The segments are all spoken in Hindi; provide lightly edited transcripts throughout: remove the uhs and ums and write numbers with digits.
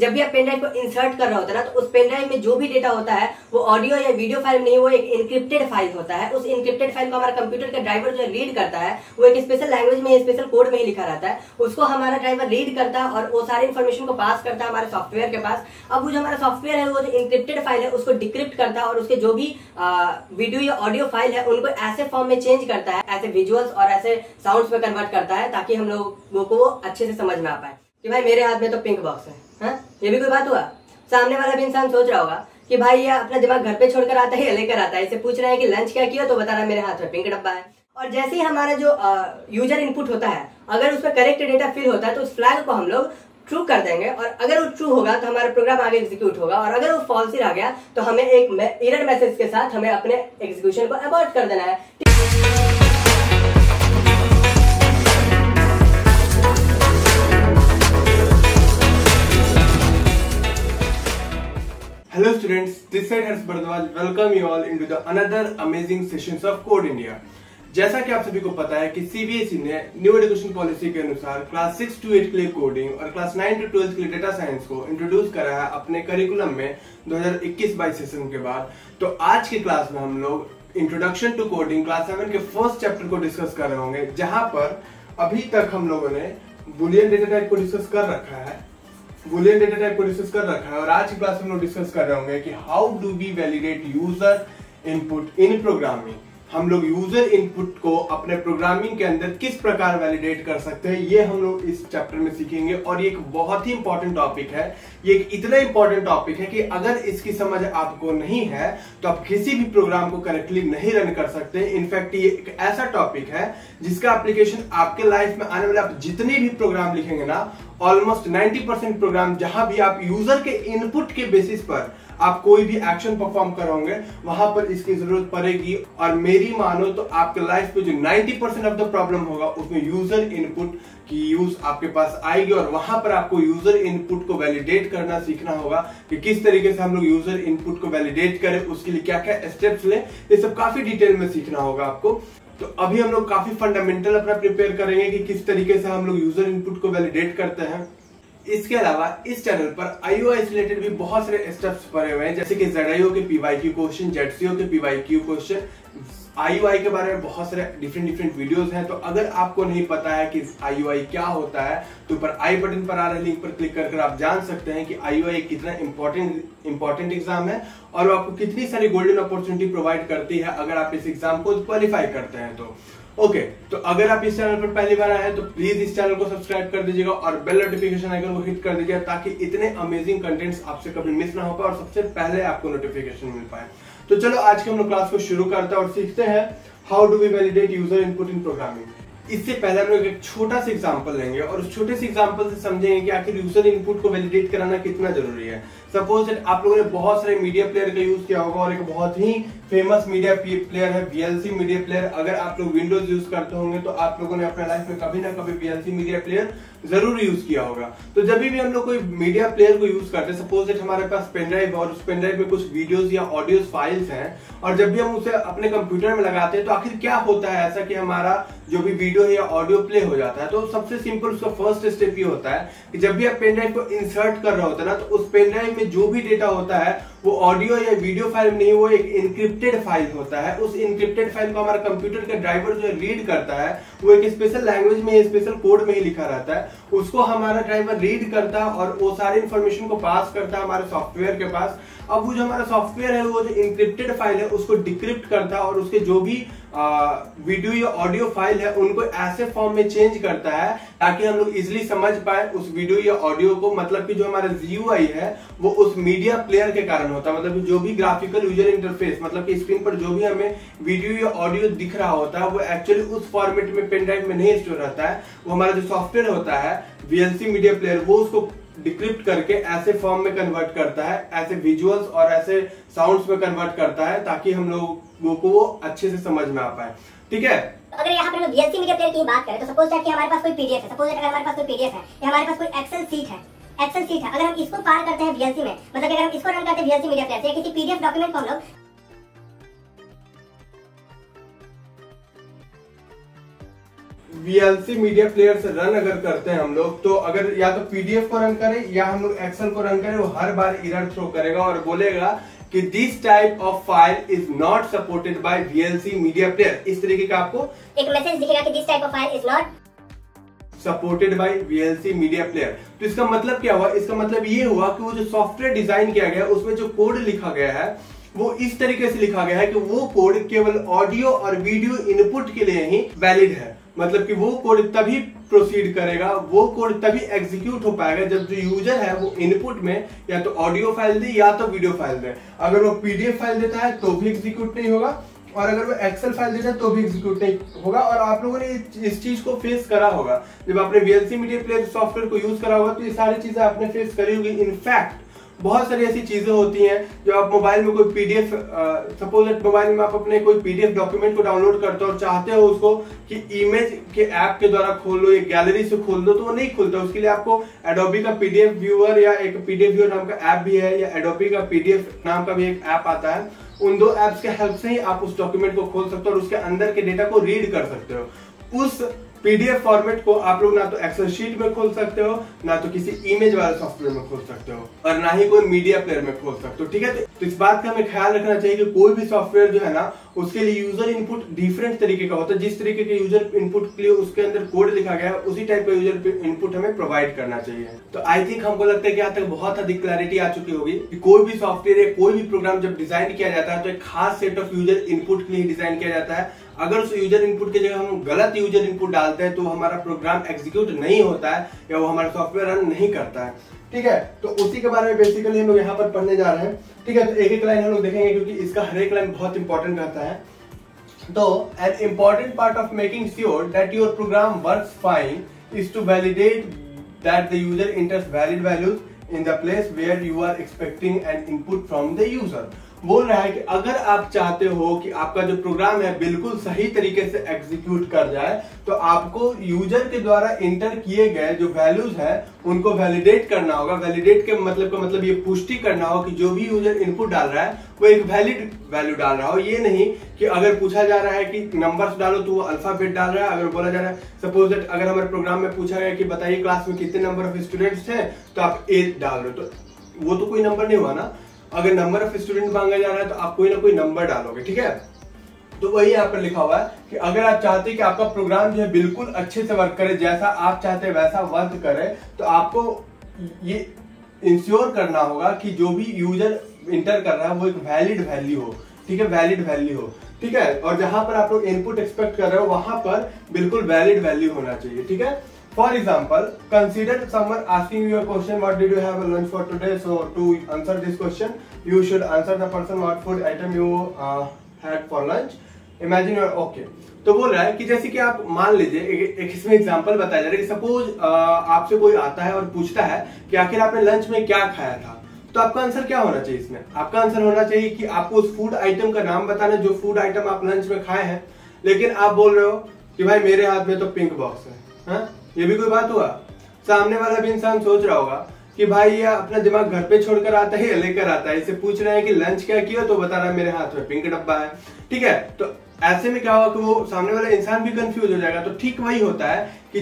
जब भी आप पेन ड्राइव को इंसर्ट कर रहा होता है ना, तो उस पेन ड्राइव में जो भी डेटा होता है वो ऑडियो या वीडियो फाइल नहीं, वो एक इंक्रिप्टेड फाइल होता है। उस इंक्रिप्टेड फाइल को हमारा कंप्यूटर का ड्राइवर जो रीड करता है, वो एक स्पेशल लैंग्वेज में, स्पेशल कोड में ही लिखा रहता है। उसको हमारा ड्राइवर रीड करता है और वो सारी इन्फॉर्मेशन को पास करता है हमारे सॉफ्टवेयर के पास। अब वो जो हमारा सॉफ्टवेयर है, वो जो इंक्रिप्टेड फाइल है उसको डिक्रिप्ट करता है और उसके जो भी वीडियो या ऑडियो फाइल है उनको ऐसे फॉर्म में चेंज करता है, ऐसे विजुअल्स और ऐसे साउंड्स में कन्वर्ट करता है, ताकि हम लोगों को अच्छे से समझ में आ पाए कि भाई मेरे हाथ में तो पिंक बॉक्स है। ये भी कोई बात हुआ। सामने वाला भी इंसान सोच रहा होगा कि भाई ये अपना दिमाग घर पे छोड़कर आता है या लेकर आता है। इसे पूछ रहे हैं कि लंच क्या किया, तो बता रहा है मेरे हाथ में पिंक डब्बा है। और जैसे ही हमारा जो यूजर इनपुट होता है, अगर उसमें करेक्ट डेटा फिल होता है तो उस फ्लैग को हम लोग ट्रू कर देंगे, और अगर वो ट्रू होगा तो हमारा प्रोग्राम आगे एग्जीक्यूट होगा, और अगर वो फॉल्स ही रह गया तो हमें एक एरर मैसेज के साथ हमें अपने एग्जीक्यूशन को अबॉर्ट कर देना है। Hello students, this side Harsh Badwal welcome you all into the another amazing sessions of Code India। जैसा कि आप सभी को पता है कि CBSE ने न्यू एजुकेशन पॉलिसी के अनुसार क्लास 6 टू 8 के लिए कोडिंग और क्लास 9 टू 12 के लिए डेटा साइंस को इंट्रोड्यूस करा है अपने करिकुलम में 2021-22 सेशन के बाद। तो आज की क्लास में हम लोग इंट्रोडक्शन टू कोडिंग क्लास 7 के फर्स्ट चैप्टर को डिस्कस कर रहे होंगे, जहाँ पर अभी तक हम लोगों ने बुलियन डेटा टाइप को डिस्कस कर रखा है और आज की क्लास में हम लोग डिस्कस कर रहे होंगे कि how do we validate user input in programming. हम लोग यूजर इनपुट को अपने प्रोग्रामिंग के अंदर किस प्रकार वैलिडेट कर सकते हैं, ये हम लोग इस चैप्टर में सीखेंगे। और ये एक बहुत ही इंपॉर्टेंट टॉपिक है, ये एक इतना इंपॉर्टेंट टॉपिक है कि अगर इसकी समझ आपको नहीं है तो आप किसी भी प्रोग्राम को करेक्टली नहीं रन कर सकते। इनफैक्ट ये एक ऐसा टॉपिक है जिसका एप्लीकेशन आपके लाइफ में आने वाले, आप जितने भी प्रोग्राम लिखेंगे ना, ऑलमोस्ट 90% प्रोग्राम जहां भी आप यूजर के इनपुट के बेसिस पर आप कोई भी एक्शन परफॉर्म करोगे, वहां पर इसकी जरूरत पड़ेगी। और मेरी मानो तो आपके लाइफ में जो 90% ऑफ द प्रॉब्लम होगा उसमें यूजर इनपुट की यूज आपके पास आएगी, और वहां पर आपको यूजर इनपुट को वैलिडेट करना सीखना होगा कि किस तरीके से हम लोग यूजर इनपुट को वैलिडेट करें, उसके लिए क्या क्या स्टेप्स लें, ये सब काफी डिटेल में सीखना होगा आपको। तो अभी हम लोग काफी फंडामेंटल अपना प्रिपेयर करेंगे कि किस तरीके से हम लोग यूजर इनपुट को वैलिडेट करते हैं। इसके अलावा इस चैनल पर आईओआई रिलेटेड भी बहुत सारे स्टेप्स पड़े हुए हैं, जैसे कि ZIO के PYQ क्वेश्चन, ZCO के PYQ क्वेश्चन, IUI के बारे में बहुत सारे डिफरेंट वीडियोस हैं। तो अगर आपको नहीं पता है कि IUI क्या होता है, तो ऊपर आई बटन पर आ रहे लिंक पर क्लिक करके आप जान सकते हैं कि IUI कितना इम्पोर्टेंट एग्जाम है और आपको कितनी सारी गोल्डन अपॉर्चुनिटी प्रोवाइड करती है अगर आप इस एग्जाम को क्वालिफाई करते हैं तो। तो अगर आप इस चैनल पर पहली बार आए हैं तो प्लीज इस चैनल को सब्सक्राइब कर दीजिएगा और बेल नोटिफिकेशन आइकन को हिट कर दीजिएगा, ताकि इतने अमेजिंग कंटेंट्स आपसे कभी मिस ना हो पाए और सबसे पहले आपको नोटिफिकेशन मिल पाए। तो चलो आज के हम लोग क्लास को शुरू करते हैं और सीखते हैं how do we validate user input in programming. इससे पहले हम लोग एक छोटा सा एग्जांपल लेंगे और उस छोटे से एग्जांपल से समझेंगे कि आखिर यूजर इनपुट को वैलिडेट कराना कितना जरूरी है। सपोज दैट आप लोगों ने बहुत सारे मीडिया प्लेयर का यूज किया होगा, और एक बहुत ही फेमस मीडिया प्लेयर है VLC मीडिया प्लेयर। अगर आप लोग विंडोज यूज करते होंगे तो आप लोगों ने अपने लाइफ में कभी ना कभी VLC मीडिया प्लेयर जरूर यूज किया होगा। तो जब भी हम लोग कोई मीडिया प्लेयर को यूज करते हैं, सपोज दैट हमारे पास पेन ड्राइव और उस पेन ड्राइव में कुछ वीडियोज या ऑडियो फाइल्स हैं, और जब भी हम उसे अपने कंप्यूटर में लगाते हैं तो आखिर क्या होता है ऐसा कि हमारा जो भी वीडियो या ऑडियो प्ले हो जाता है। तो सबसे सिंपल उसका फर्स्ट स्टेप ये होता है कि जब भी आप पेन ड्राइव को इंसर्ट कर रहे होते हैं ना, तो उस पेन ड्राइव में जो भी डेटा होता है वो ऑडियो या वीडियो फाइल नहीं, वो एक इंक्रिप्टेड फाइल होता है। उस इंक्रिप्टेड फाइल को हमारा कंप्यूटर का ड्राइवर जो रीड करता है, वो एक स्पेशल लैंग्वेज में, स्पेशल कोड में ही लिखा रहता है। उसको हमारा ड्राइवर रीड करता है और वो सारी इन्फॉर्मेशन को पास करता है हमारे सॉफ्टवेयर के पास। अब वो जो हमारा सॉफ्टवेयर है, वो जो इंक्रिप्टेड फाइल है उसको डिक्रिप्ट करता है और उसके जो भी वीडियो या ऑडियो फाइल है उनको ऐसे फॉर्म में चेंज करता है ताकि हम लोग इजिली समझ पाए उस वीडियो या ऑडियो को। मतलब कि जो हमारा GUI है वो उस मीडिया प्लेयर के कारण होता है, मतलब जो भी ग्राफिकल यूजर इंटरफेस, मतलब कि स्क्रीन पर जो भी हमें वीडियो या ऑडियो दिख रहा होता है वो एक्चुअली उस फॉर्मेट में पेन ड्राइव में नहीं स्टोर रहता है। वो हमारा जो सॉफ्टवेयर होता है VLC मीडिया प्लेयर, वो उसको डिक्रिप्ट करके ऐसे फॉर्म में कन्वर्ट करता है, ऐसे विजुअल्स और ऐसे साउंड्स में कन्वर्ट करता है, ताकि हम लोगों को वो अच्छे से समझ में आ पाए। ठीक है, अगर यहाँ पर हम VLC मीडिया प्लेयर की बात करें तो सपोज दैट कि हमारे पास कोई पीडीएफ है, या हमारे पास कोई एक्सेल सीट है, अगर हम इसको पार करते हैं VLC में, मतलब अगर हम इसको रन करते हैं VLC मीडिया प्लेयर से, किसी PDF डॉक्यूमेंट को हम लोग VLC मीडिया प्लेयर से रन अगर करते हैं हम लोग, तो अगर या तो PDF को रन करें या हम लोग एक्सेल को रन करें, वो हर बार एरर थ्रो करेगा और बोलेगा कि this type of file is not supported by VLC media player. इस तरीके का आपको एक मैसेज दिखेगा कि this type of file is not supported by VLC media player. तो इसका मतलब क्या हुआ? इसका मतलब ये हुआ कि वो जो सॉफ्टवेयर डिजाइन किया गया है उसमें जो कोड लिखा गया है वो इस तरीके से लिखा गया है कि वो कोड केवल ऑडियो और वीडियो इनपुट के लिए ही वैलिड है। मतलब कि वो कोड तभी प्रोसीड करेगा, वो कोड तभी एग्जीक्यूट हो पाएगा जब जो यूजर है वो इनपुट में या तो ऑडियो फाइल दे या तो वीडियो फाइल दे। अगर वो PDF फाइल देता है तो भी एग्जीक्यूट नहीं होगा, और अगर वो एक्सेल फाइल देता है तो भी एग्जीक्यूट नहीं होगा। और आप लोगों ने इस चीज को फेस करा होगा जब आपने VLC मीडिया प्लेयर सॉफ्टवेयर को यूज करा होगा, तो ये सारी चीजें आपने फेस करी होगी। इनफैक्ट बहुत सारी ऐसी चीजें होती हैं जब आप मोबाइल में कोई PDF, सपोज दैट मोबाइल में आप अपने कोई PDF डॉक्यूमेंट को डाउनलोड करते हो और चाहते हो उसको कि इमेज के ऐप के द्वारा खोल लो या गैलरी से खोल दो, तो वो नहीं खुलता। उसके लिए आपको एडोबी का PDF व्यूअर या एक PDF व्यूअर नाम का ऐप भी है, या एडोबी का PDF नाम का भी एक ऐप आता है। उन दो ऐप्स के हेल्प से ही आप उस डॉक्यूमेंट को खोल सकते हो और उसके अंदर के डेटा को रीड कर सकते हो। उस PDF फॉर्मेट को आप लोग ना तो एक्सेल शीट में खोल सकते हो, ना तो किसी इमेज वाले सॉफ्टवेयर में खोल सकते हो, और ना ही कोई मीडिया प्लेयर में खोल सकते हो। ठीक है, तो इस बात का हमें ख्याल रखना चाहिए कि कोई भी सॉफ्टवेयर जो है ना, उसके लिए यूजर इनपुट डिफरेंट तरीके का होता है। जिस तरीके के यूजर इनपुट के लिए उसके अंदर कोड लिखा गया है, उसी टाइप का यूजर इनपुट हमें प्रोवाइड करना चाहिए। तो आई थिंक हमको लगता है कि यहाँ तक बहुत अधिक क्लैरिटी आ चुकी होगी कि कोई भी सॉफ्टवेयर या कोई भी प्रोग्राम जब डिजाइन किया जाता है तो एक खास सेट ऑफ यूजर इनपुट के लिए डिजाइन किया जाता है। अगर उस यूजर इनपुट की जगह हम गलत यूजर इनपुट डालते हैं तो हमारा प्रोग्राम एग्जीक्यूट नहीं होता है या वो हमारा सॉफ्टवेयर रन नहीं करता है। ठीक है, तो उसी के बारे में बेसिकली हम लोग यहाँ पर पढ़ने जा रहे हैं। ठीक है, तो एक एक लाइन हम लोग देखेंगे क्योंकि इसका हर एक लाइन बहुत इंपॉर्टेंट रहता है। तो an important part of making sure that your program works fine is to validate that the user enters valid values in the place where you are expecting an input from the user. बोल रहा है कि अगर आप चाहते हो कि आपका जो प्रोग्राम है बिल्कुल सही तरीके से एग्जीक्यूट कर जाए, तो आपको यूजर के द्वारा इंटर किए गए जो वैल्यूज है उनको वैलिडेट करना होगा। वैलिडेट के मतलब का मतलब ये पुष्टि करना होगा कि जो भी यूजर इनपुट डाल रहा है वो एक वैलिड वैल्यू डाल रहा हो। ये नहीं कि अगर पूछा जा रहा है कि नंबर्स डालो तो वो अल्फाबेट डाल रहा है। अगर बोला जा रहा है, सपोज दैट अगर हमारे प्रोग्राम में पूछा गया कि बताइए क्लास में कितने नंबर ऑफ स्टूडेंट्स हैं, तो आप 8 डाल रहे हो, तो वो तो कोई नंबर नहीं हुआ ना। अगर नंबर ऑफ स्टूडेंट मांगा जा रहा है तो आप कोई ना कोई नंबर डालोगे। ठीक है, तो वही यहाँ पर लिखा हुआ है कि अगर आप चाहते हैं कि आपका प्रोग्राम जो है बिल्कुल अच्छे से वर्क करे, जैसा आप चाहते हैं वैसा वर्क करे, तो आपको ये इंश्योर करना होगा कि जो भी यूजर इंटर कर रहा है वो एक वैलिड वैल्यू हो। ठीक है, वैलिड वैल्यू हो। ठीक है, और जहां पर आप लोग इनपुट एक्सपेक्ट कर रहे हो वहां पर बिल्कुल वैलिड वैल्यू होना चाहिए। ठीक है, for example consider someone asking you a question, what did you have a lunch for today, so to answer this question you should answer the person what food item you had for lunch, imagine your okay. तो बोल रहा है कि जैसे कि आप मान लीजिए एक इसमें एग्जांपल बताया जा रहा है कि सपोज आपसे कोई आता है और पूछता है कि आखिर आपने लंच में क्या खाया था, तो आपका आंसर क्या होना चाहिए इसमें? आपका आंसर होना चाहिए कि आपको उस फूड आइटम का नाम बताना जो फूड आइटम आप लंच में खाए हैं। लेकिन आप बोल रहे हो कि भाई मेरे हाथ में तो पिंक बॉक्स है, हा? ये भी कोई बात हुआ? सामने वाला भी इंसान सोच रहा होगा कि भाई ये अपना दिमाग घर पे छोड़कर आता है या लेकर आता है। इसे पूछ रहे हैं कि लंच क्या किया, तो बता रहा है मेरे हाथ में पिंक डब्बा है। ठीक है, तो ऐसे में क्या होगा कि वो सामने वाला इंसान भी कंफ्यूज हो जाएगा। तो ठीक वही होता है कि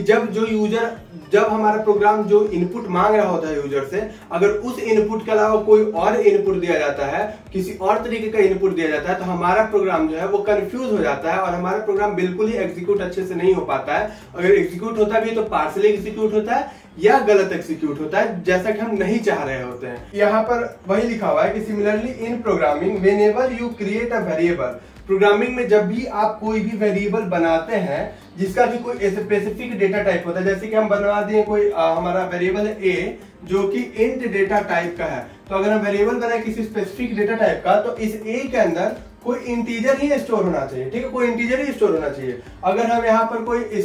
जब हमारा प्रोग्राम जो इनपुट मांग रहा होता है यूजर से, अगर उस इनपुट के अलावा कोई और इनपुट दिया जाता है, किसी और तरीके का इनपुट दिया जाता है, तो हमारा प्रोग्राम जो है वो कंफ्यूज हो जाता है और हमारा प्रोग्राम बिल्कुल ही एग्जीक्यूट अच्छे से नहीं हो पाता है। अगर एग्जीक्यूट होता भी है तो पार्शियली एग्जीक्यूट होता है या गलत एग्जीक्यूट होता है, जैसा कि हम नहीं चाह रहे होते हैं। यहाँ पर वही लिखा हुआ है कि similarly in programming whenever you create a variable, programming में जब भी आप कोई भी वेरिएबल बनाते हैं जिसका कि कोई स्पेसिफिक डेटा टाइप होता है, जैसे कि हम बनवा दिए कोई हमारा वेरिएबल है ए जो कि इंट डेटा टाइप का है, तो अगर हम वेरिएबल बनाए किसी स्पेसिफिक डेटा टाइप का, तो इस ए के अंदर कोई इंटीजर ही स्टोर होना चाहिए। ठीक है, कोई इंटीजर ही स्टोर होना चाहिए। अगर हम यहाँ पर कोई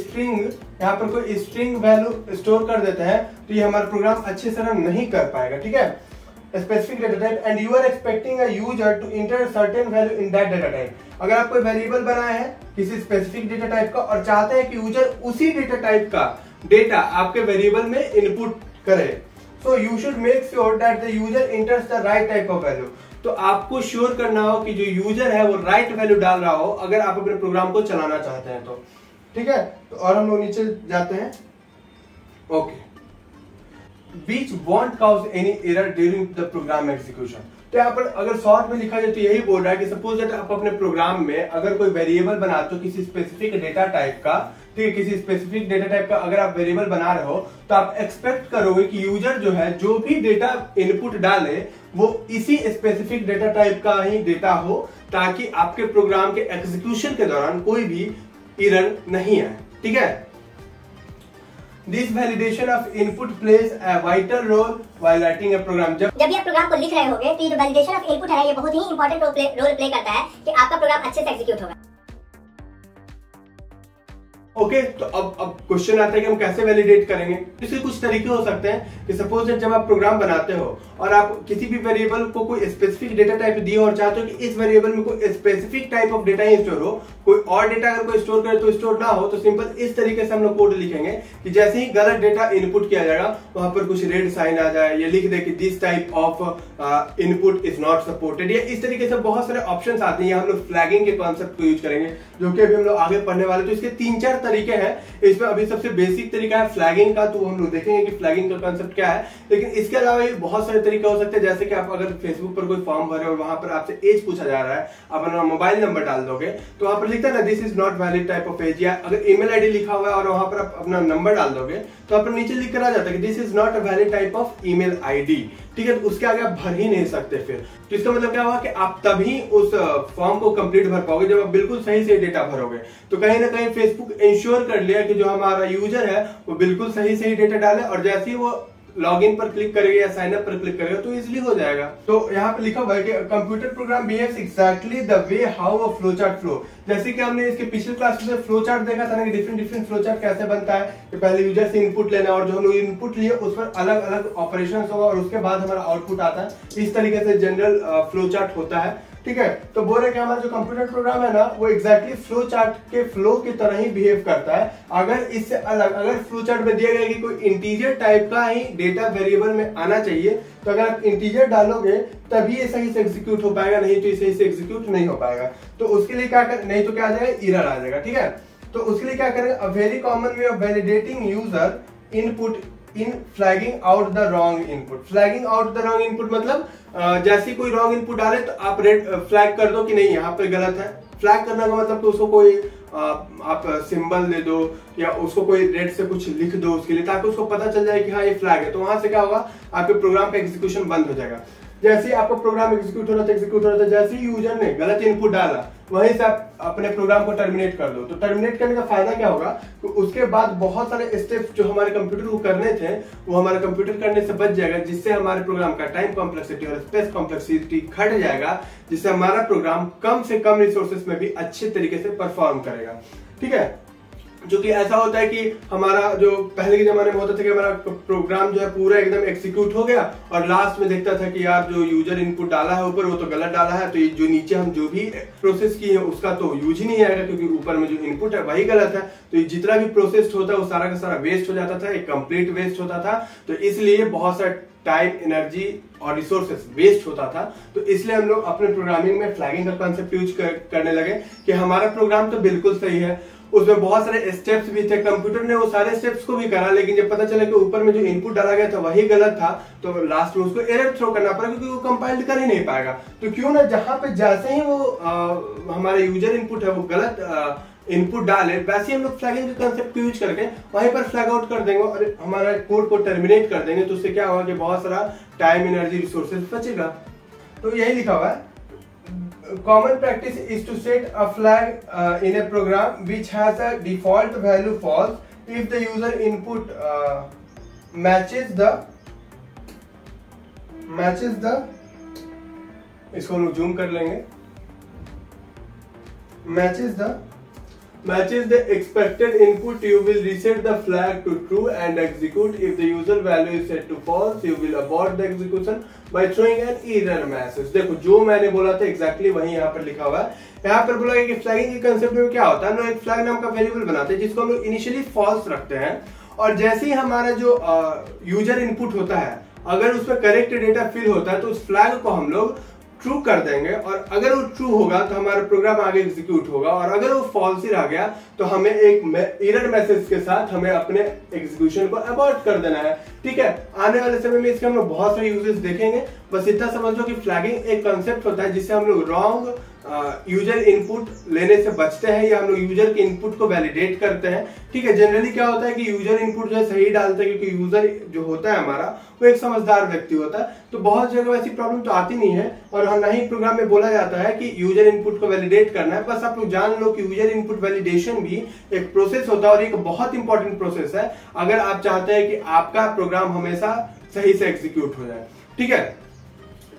स्ट्रिंग वैल्यू स्टोर कर देते हैं तो ये हमारा प्रोग्राम अच्छे से रन नहीं कर पाएगा। ठीक है, specific data type and you are expecting a user to enter certain value in that data type. अगर आप कोई वेरिएबल बनाए हैं किसी स्पेसिफिक डेटा टाइप का और चाहते हैं कि यूजर उसी डेटा टाइप का डेटा आपके वेरिएबल में इनपुट करे, so you should make sure that the user enters the right type of value. तो आपको श्योर करना हो कि जो यूजर है वो राइट वैल्यू डाल रहा हो अगर आप अपने प्रोग्राम को चलाना चाहते हैं तो। ठीक है। तो और हम लोग नीचे जाते हैं। Okay, Which won't cause any error during the program execution। तो यहाँ पर अगर शॉर्ट में लिखा जाए तो यही बोल रहा है कि सपोज दैट आप अपने प्रोग्राम में अगर कोई वेरिएबल बनाते हो किसी स्पेसिफिक डेटा टाइप का, ठीक है, किसी स्पेसिफिक डेटा टाइप का अगर आप वेरिएबल बना रहे हो तो आप एक्सपेक्ट करोगे कि यूजर जो है जो भी डेटा इनपुट डाले वो इसी स्पेसिफिक डेटा टाइप का ही डेटा हो, ताकि आपके प्रोग्राम के एग्जीक्यूशन के दौरान कोई भी एरर नहीं आए, ठीक है। This validation of input plays a vital role while writing a program। जब भी आप प्रोग्राम को लिख रहे होंगे तो ये जो validation of input है ये बहुत ही important role play करता है कि आपका प्रोग्राम अच्छे से execute होगा। ओके, तो अब क्वेश्चन आता है कि हम कैसे वैलिडेट करेंगे। इसके कुछ तरीके हो सकते हैं कि सपोज जब आप प्रोग्राम बनाते हो और आप किसी भी वेरिएबल को कोई स्पेसिफिक डेटा टाइप दिए और चाहते हो कि इस वेरिएबल में कोई स्पेसिफिक टाइप ऑफ डेटा ही स्टोर हो, कोई और डेटा अगर कोई स्टोर करे तो स्टोर ना हो, तो सिंपल इस तरीके से हम लोग कोड लिखेंगे कि जैसे ही गलत डेटा इनपुट किया जाएगा वहां पर कुछ रेड साइन आ जाए, ये लिख दे कि this type of input is not supported, या इस तरीके से बहुत सारे ऑप्शन आते हैं। हम लोग फ्लैगिंग के कॉन्सेप्ट को यूज करेंगे जो कि अभी हम लोग आगे पढ़ने वाले। तो इसके 3-4 तरीके हैं। इसमें अभी सबसे बेसिक तरीका है फ्लैगिंग का, तो हम लोग देखेंगे कि फ्लैगिंग का कांसेप्ट क्या है। लेकिन इसके अलावा ये बहुत सारे तरीके हो सकते हैं, जैसे कि आप अगर फेसबुक पर कोई फॉर्म भरे और वहां पर आपसे एज पूछा जा रहा है, आप अपना मोबाइल नंबर डाल दोगे तो वहां पर लिखता है ना this is not valid type of age, या अगर ईमेल आईडी लिखा हुआ है और वहां पर आप अपना नंबर डाल दोगे तो वहां पर नीचे लिख कर आ जाता है कि this is not a valid type of email ID, ठीक है। तो उसके आगे आप भर ही नहीं सकते फिर। तो इसका मतलब क्या हुआ कि आप तभी उस फॉर्म को कंप्लीट भर पाओगे जब आप बिल्कुल सही से डेटा भरोगे। तो कहीं ना कहीं फेसबुक इंश्योर कर लिया कि जो हमारा यूजर है वो बिल्कुल सही डेटा डाले, और जैसे ही वो लॉगिन पर क्लिक करेगा या साइन अप पर क्लिक करेगा तो इजिली हो जाएगा। तो यहाँ पे लिखा हुआ है कि computer program behaves exactly the way how a flow chart flow. जैसे कि हमने इसके पिछले क्लास में फ्लो चार्ट देखा था ना कि डिफरेंट फ्लो चार्ट कैसे बनता है, कि पहले यूजर से इनपुट लेना और जो हम लोग इनपुट लिए उस पर अलग अलग ऑपरेशन होगा और उसके बाद हमारा आउटपुट आता है। इस तरीके से जनरल फ्लो चार्ट होता है, ठीक है। तो बोल रहे कि हमारा जो कंप्यूटर प्रोग्राम है ना वो एग्जैक्टली फ्लो चार्ट के फ्लो की तरह ही बिहेव करता है। अगर इससे अलग अगर फ्लो चार्ट में दिया गया कि कोई इंटीजर टाइप का ही डेटा वेरिएबल में आना चाहिए, तो अगर आप इंटीजर डालोगे तभी ये सही से एग्जीक्यूट हो पाएगा, नहीं तो ये सही से एग्जीक्यूट नहीं हो पाएगा। तो उसके लिए क्या कर, नहीं तो क्या आ जाएगा, एरर आ जाएगा, ठीक है। तो उसके लिए क्या करेंगे, a very common way of validating user input in flagging out the wrong input. Flagging out the wrong input मतलब जैसे कोई रॉन्ग इनपुट डाले तो आप रेड फ्लैग कर दो कि नहीं यहाँ पे गलत है। फ्लैग करने का मतलब तो उसको कोई आप सिंबल दे दो या उसको कोई रेड से कुछ लिख दो उसके लिए, ताकि उसको पता चल जाए कि हाँ ये फ्लैग है। तो वहां से क्या होगा, आपके प्रोग्राम का एग्जीक्यूशन बंद हो जाएगा। जैसे आपका प्रोग्राम एग्जीक्यूट हो रहा था, जैसे यूजर ने गलत इनपुट डाला वहीं से आप अपने प्रोग्राम को टर्मिनेट कर दो। तो टर्मिनेट करने का फायदा क्या होगा कि उसके बाद बहुत सारे स्टेप्स जो हमारे कंप्यूटर को करने थे वो हमारे कंप्यूटर करने से बच जाएगा, जिससे हमारे प्रोग्राम का टाइम कॉम्प्लेक्सिटी और स्पेस कॉम्प्लेक्सिटी घट जाएगा, जिससे हमारा प्रोग्राम कम से कम रिसोर्सेस में भी अच्छे तरीके से परफॉर्म करेगा, ठीक है। जो कि ऐसा होता है कि हमारा जो पहले के जमाने में होता था कि हमारा प्रोग्राम जो है पूरा एकदम एक्सिक्यूट हो गया और लास्ट में देखता था कि यार जो यूजर इनपुट डाला है ऊपर वो तो गलत डाला है, तो जो नीचे हम जो भी प्रोसेस की है उसका तो यूज ही नहीं आएगा क्योंकि ऊपर में जो इनपुट है वही गलत है। तो जितना भी प्रोसेस होता है वो सारा का सारा वेस्ट हो जाता था, एक कंप्लीट वेस्ट होता था। तो इसलिए बहुत सारा टाइम, एनर्जी और रिसोर्सेस वेस्ट होता था। तो इसलिए हम लोग अपने प्रोग्रामिंग में फ्लैगिंग का कॉन्सेप्ट यूज करने लगे कि हमारा प्रोग्राम तो बिल्कुल सही है, उसमें बहुत सारे स्टेप्स भी थे, कंप्यूटर ने वो सारे स्टेप्स को भी करा, लेकिन जब पता चला कि ऊपर में जो इनपुट डाला गया था वही गलत था तो लास्ट में उसको एरर थ्रो करना पड़ा क्योंकि वो कंपाइल कर ही नहीं पाएगा। तो क्यों ना जहां पे जैसे ही वो हमारा यूजर इनपुट है वो गलत इनपुट डाले, वैसे हम लोग फ्लैगिंग के कंसेप्ट को यूज करके वहीं पर फ्लैग आउट कर देंगे और हमारा कोड को टर्मिनेट कर देंगे। तो उससे क्या होगा कि बहुत सारा टाइम, एनर्जी, रिसोर्सेज बचेगा। तो यही लिखा हुआ है, common practice is to set a flag in a program which has a default value false if the user input matches the इसको हम zoom कर लेंगे, matches the expected input, you will reset the flag to true and execute. If the user value is set to false, you will abort the execution by throwing an error message। देखो जो मैंने बोला था exactly वही यहाँ पर लिखा हुआ है। यहाँ पर बोला कि फ्लैगिंग के कंसेप्ट में क्या होता है, हम लोग एक फ्लैग नाम का वेरिएबल बनाते हैं जिसको हम लोग इनिशियली फॉल्स रखते हैं, और जैसे ही हमारा जो यूजर इनपुट होता है अगर उसमें करेक्ट डेटा फिल होता है तो उस फ्लैग को हम लोग ट्रू कर देंगे और अगर वो ट्रू होगा तो हमारा प्रोग्राम आगे एग्जीक्यूट होगा और अगर वो फॉल्स ही रह गया तो हमें एक एरर मैसेज के साथ हमें अपने एग्जीक्यूशन को अबॉर्ट कर देना है। ठीक है, आने वाले समय में इसके हम लोग बहुत सारे यूजेस देखेंगे। बस इतना समझ लो कि फ्लैगिंग एक कंसेप्ट होता है जिससे हम लोग रॉन्ग यूजर इनपुट लेने से बचते हैं या हम लोग यूजर के इनपुट को वैलिडेट करते हैं। ठीक है, जनरली क्या होता है कि यूजर इनपुट जो है सही डालते हैं क्योंकि यूजर जो होता है हमारा वो एक समझदार व्यक्ति होता है। तो बहुत जगह ऐसी प्रॉब्लम तो आती नहीं है और ना ही प्रोग्राम में बोला जाता है कि यूजर इनपुट को वैलिडेट करना है। बस आप लोग जान लो कि यूजर इनपुट वैलिडेशन भी एक प्रोसेस होता है और एक बहुत इंपॉर्टेंट प्रोसेस है अगर आप चाहते हैं कि आपका प्रोग्राम हमेशा सही से एग्जीक्यूट हो जाए। ठीक है,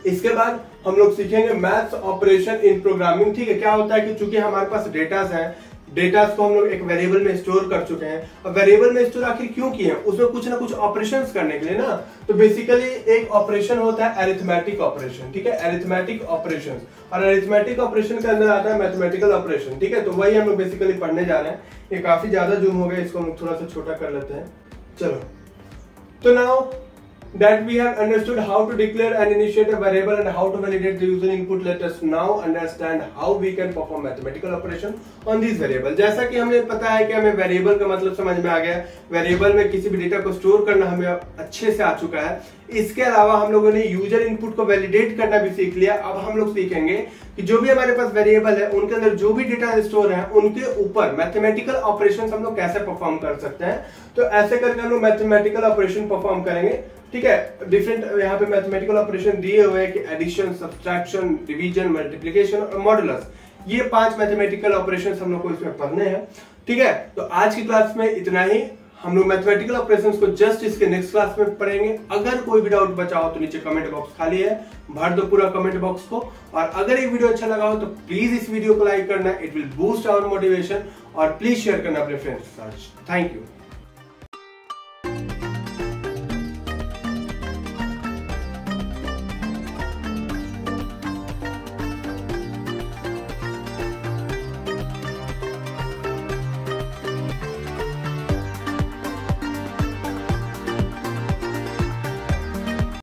इसके बाद हम लोग सीखेंगे मैथ्स ऑपरेशन इन प्रोग्रामिंग। ठीक है, क्या होता है कि चूंकि हमारे पास डेटास हैं, डेटास को हम लोग एक वेरिएबल में स्टोर कर चुके हैं। अब वेरिएबल में स्टोर आखिर क्यों किए हैं? उसमें कुछ ना कुछ ऑपरेशंस करने के लिए ना। तो बेसिकली एक ऑपरेशन होता है अरिथमेटिक ऑपरेशन। ठीक है, अरिथमेटिक ऑपरेशंस, और अरिथमेटिक ऑपरेशन के अंदर आता है मैथमेटिकल ऑपरेशन। ठीक है, तो वही हम लोग बेसिकली पढ़ने जा रहे हैं। ये काफी ज्यादा जूम हो गया, इसको हम थोड़ा सा छोटा कर लेते हैं। चलो, तो now that we have understood how to declare and initiate a variable and how to validate the user input, let us now understand how we can perform mathematical operation on these variable। जैसा कि हमें पता है कि हमें वेरिएबल का मतलब समझ में आ गया, वेरिएबल में किसी भी डेटा को स्टोर करना हमें अच्छे से आ चुका है। इसके अलावा हम लोगों ने यूजर इनपुट को वैलिडेट करना भी सीख लिया। अब हम लोग सीखेंगे कि जो भी हमारे पास वेरिएबल है उनके अंदर जो भी डेटा स्टोर है उनके ऊपर मैथमेटिकल ऑपरेशन हम लोग कैसे परफॉर्म कर सकते हैं। तो ऐसे करके हम लोग मैथमेटिकल ऑपरेशन परफॉर्म करेंगे। ठीक है, डिफरेंट यहाँ पे मैथमेटिकल ऑपरेशन दिए हुए हैं कि एडिशन, सब्सट्रैक्शन, डिवीजन, मल्टीप्लिकेशन और मॉडुलस, ये 5 मैथमेटिकल ऑपरेशन हम लोग को इसमें पढ़ने हैं। ठीक है, तो आज की क्लास में इतना ही। हम लोग मैथमेटिकल ऑपरेशंस को जस्ट इसके नेक्स्ट क्लास में पढ़ेंगे। अगर कोई भी डाउट बचा हो तो नीचे कमेंट बॉक्स खाली है, भर दो पूरा कमेंट बॉक्स को। और अगर ये वीडियो अच्छा लगा हो तो प्लीज इस वीडियो को लाइक करना, it will boost our motivation, और प्लीज शेयर करना अपने फ्रेंड्स के साथ। Thank you.